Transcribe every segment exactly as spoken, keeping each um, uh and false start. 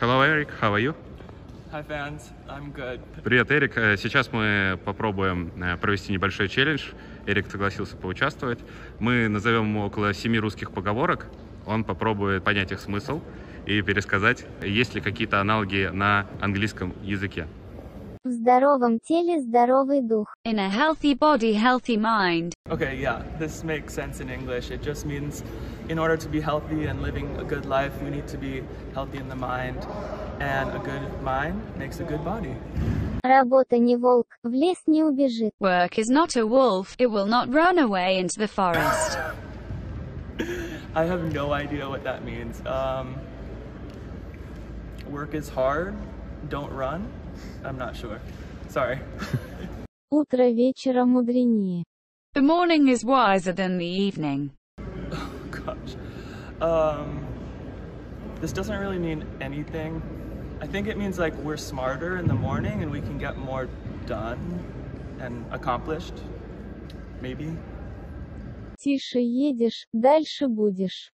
Hello, Eric. How are you? Hi, fans. I'm good. Привет, Эрик. Сейчас мы попробуем провести небольшой челлендж. Эрик согласился поучаствовать. Мы назовем ему около семи русских поговорок. Он попробует понять их смысл и пересказать, есть ли какие-то аналоги на английском языке. В здоровом теле здоровый дух. In a healthy body, healthy mind. Okay, yeah, this makes sense in English. It just means in order to be healthy and living a good life, you need to be healthy in the mind. And a good mind makes a good body. Работа не волк, в лес не убежит. Work is not a wolf, it will not run away into the forest. I have no idea what that means. Um, work is hard, don't run. I'm not sure. Sorry. Утро вечера мудренее. The morning is wiser than the evening. Oh gosh. Um, this doesn't really mean anything. I think it means like we're smarter in the morning and we can get more done and accomplished. Maybe. Тише едешь, дальше будешь.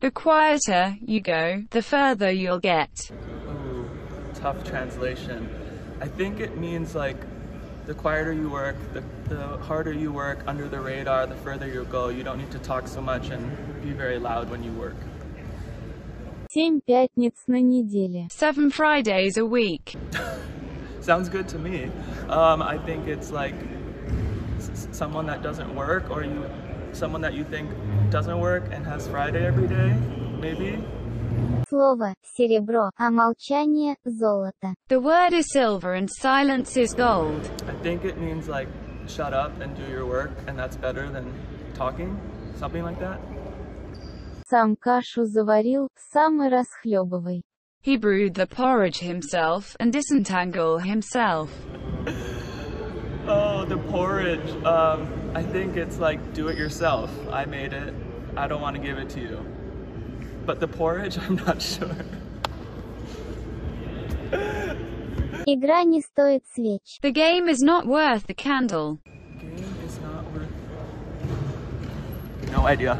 The quieter you go, the further you'll get. Tough translation. I think it means like the quieter you work, the, the harder you work, under the radar, the further you go. You don't need to talk so much and be very loud when you work. Семь пятниц на неделе. Seven Fridays a week. Sounds good to me. Um, I think it's like someone that doesn't work, or you, someone that you think doesn't work and has Friday every day, maybe. Слово серебро, а молчание золото. The word is silver and silence is gold. I think it means like shut up and do your work, and that's better than talking, something like that. Сам кашу заварил, сам и расхлебывай. He brewed the porridge himself and disentangle himself. Oh, the porridge. Um, I think it's like do it yourself. I made it. I don't want to give it to you. But the porridge, I'm not sure. Игра не стоит свеч. The game is not worth the candle. The game is not worth... No idea.